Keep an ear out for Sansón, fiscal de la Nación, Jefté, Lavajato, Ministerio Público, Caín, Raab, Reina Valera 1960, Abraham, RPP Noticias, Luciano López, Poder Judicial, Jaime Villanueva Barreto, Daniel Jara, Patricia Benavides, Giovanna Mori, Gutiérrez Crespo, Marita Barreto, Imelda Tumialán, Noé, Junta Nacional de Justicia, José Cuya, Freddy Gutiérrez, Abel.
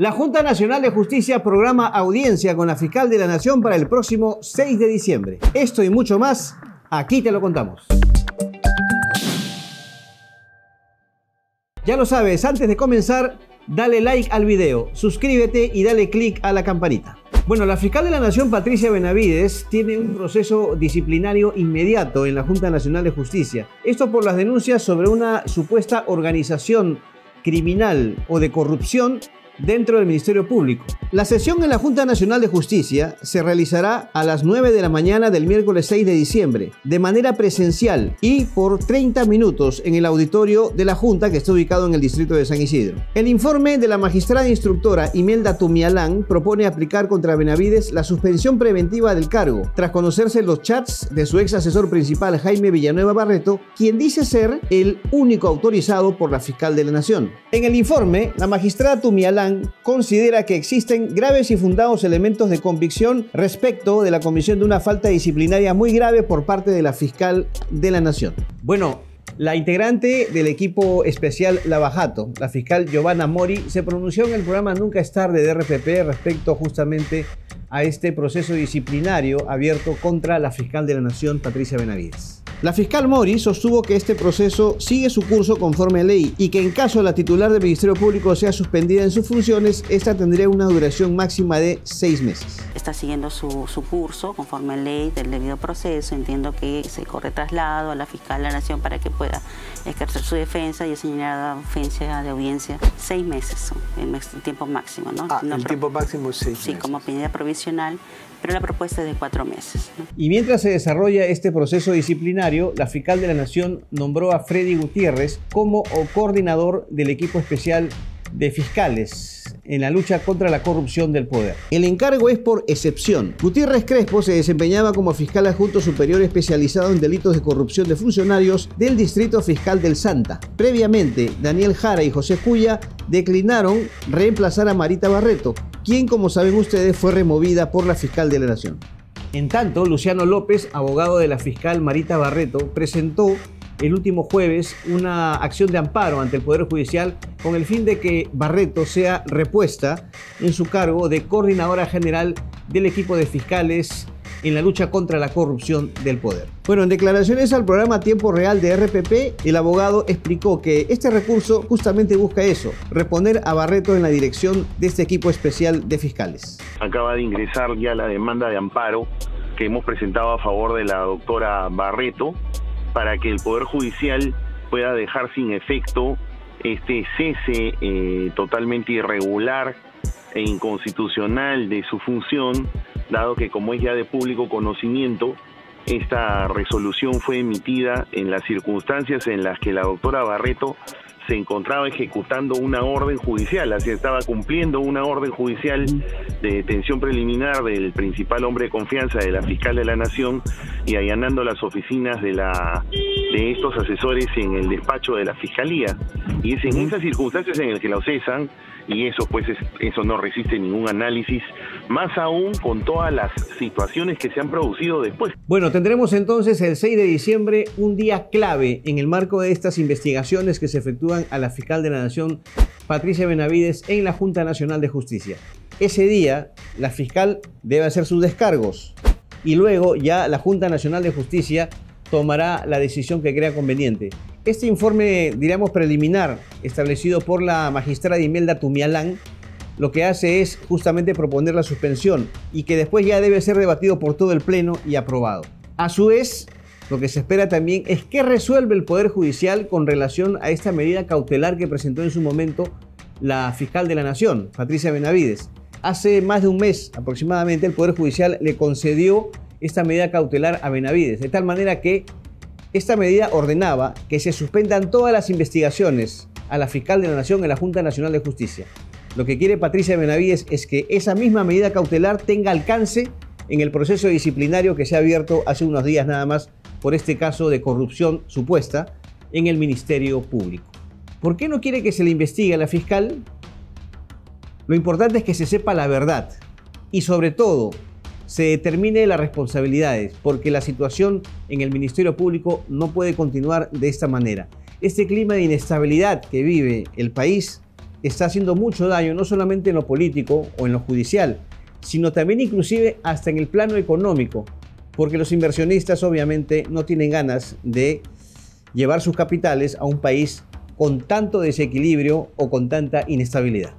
La Junta Nacional de Justicia programa audiencia con la fiscal de la Nación para el próximo 6 de diciembre. Esto y mucho más, aquí te lo contamos. Ya lo sabes, antes de comenzar, dale like al video, suscríbete y dale click a la campanita. Bueno, la fiscal de la Nación, Patricia Benavides, tiene un proceso disciplinario inmediato en la Junta Nacional de Justicia. Esto por las denuncias sobre una supuesta organización criminal o de corrupción dentro del Ministerio Público. La sesión en la Junta Nacional de Justicia se realizará a las 9 de la mañana del miércoles 6 de diciembre, de manera presencial y por 30 minutos en el auditorio de la Junta, que está ubicado en el distrito de San Isidro. El informe de la magistrada instructora Imelda Tumialán propone aplicar contra Benavides la suspensión preventiva del cargo, tras conocerse los chats de su ex asesor principal Jaime Villanueva Barreto, quien dice ser el único autorizado por la fiscal de la Nación. En el informe, la magistrada Tumialán considera que existen graves y fundados elementos de convicción respecto de la comisión de una falta disciplinaria muy grave por parte de la fiscal de la Nación. Bueno, la integrante del equipo especial Lavajato, la fiscal Giovanna Mori, se pronunció en el programa Nunca es tarde de RPP respecto justamente a este proceso disciplinario abierto contra la fiscal de la Nación, Patricia Benavides. La fiscal Mori sostuvo que este proceso sigue su curso conforme a ley y que en caso la titular del Ministerio Público sea suspendida en sus funciones, esta tendría una duración máxima de 6 meses. Está siguiendo su curso conforme a ley del debido proceso. Entiendo que se corre traslado a la fiscal de la Nación para que pueda ejercer su defensa y señalar la ofensa de audiencia. 6 meses, el tiempo máximo, ¿no? El tiempo máximo es 6 meses. Sí, como medida provisional, pero la propuesta es de 4 meses. ¿No? Y mientras se desarrolla este proceso disciplinario, la fiscal de la Nación nombró a Freddy Gutiérrez como coordinador del equipo especial de fiscales en la lucha contra la corrupción del poder. El encargo es por excepción. Gutiérrez Crespo se desempeñaba como fiscal adjunto superior especializado en delitos de corrupción de funcionarios del Distrito Fiscal del Santa. Previamente, Daniel Jara y José Cuya declinaron reemplazar a Marita Barreto, quien, como saben ustedes, fue removida por la fiscal de la Nación. En tanto, Luciano López, abogado de la fiscal Marita Barreto, presentó el último jueves una acción de amparo ante el Poder Judicial con el fin de que Barreto sea repuesta en su cargo de coordinadora general del equipo de fiscales en la lucha contra la corrupción del poder. Bueno, en declaraciones al programa Tiempo Real de RPP, el abogado explicó que este recurso justamente busca eso, reponer a Barreto en la dirección de este equipo especial de fiscales. Acaba de ingresar ya la demanda de amparo que hemos presentado a favor de la doctora Barreto, para que el Poder Judicial pueda dejar sin efecto este cese totalmente irregular e inconstitucional de su función, dado que, como es ya de público conocimiento, esta resolución fue emitida en las circunstancias en las que la doctora Barreto se encontraba ejecutando una orden judicial, así estaba cumpliendo una orden judicial de detención preliminar del principal hombre de confianza de la fiscal de la Nación y allanando las oficinas de estos asesores en el despacho de la fiscalía. Y es en esas circunstancias en las que la cesan, y eso eso no resiste ningún análisis, más aún con todas las situaciones que se han producido después. Bueno, tendremos entonces el 6 de diciembre un día clave en el marco de estas investigaciones que se efectúan a la fiscal de la Nación, Patricia Benavides, en la Junta Nacional de Justicia. Ese día, la fiscal debe hacer sus descargos y luego ya la Junta Nacional de Justicia tomará la decisión que crea conveniente. Este informe, diríamos, preliminar, establecido por la magistrada Imelda Tumialán, lo que hace es justamente proponer la suspensión y que después ya debe ser debatido por todo el Pleno y aprobado. A su vez, lo que se espera también es qué resuelve el Poder Judicial con relación a esta medida cautelar que presentó en su momento la fiscal de la Nación, Patricia Benavides. Hace más de un mes aproximadamente el Poder Judicial le concedió esta medida cautelar a Benavides, de tal manera que esta medida ordenaba que se suspendan todas las investigaciones a la fiscal de la Nación en la Junta Nacional de Justicia. Lo que quiere Patricia Benavides es que esa misma medida cautelar tenga alcance en el proceso disciplinario que se ha abierto hace unos días nada más por este caso de corrupción supuesta en el Ministerio Público. ¿Por qué no quiere que se le investigue a la fiscal? Lo importante es que se sepa la verdad y, sobre todo, se determine las responsabilidades, porque la situación en el Ministerio Público no puede continuar de esta manera. Este clima de inestabilidad que vive el país está haciendo mucho daño, no solamente en lo político o en lo judicial, sino también inclusive hasta en el plano económico, porque los inversionistas obviamente no tienen ganas de llevar sus capitales a un país con tanto desequilibrio o con tanta inestabilidad.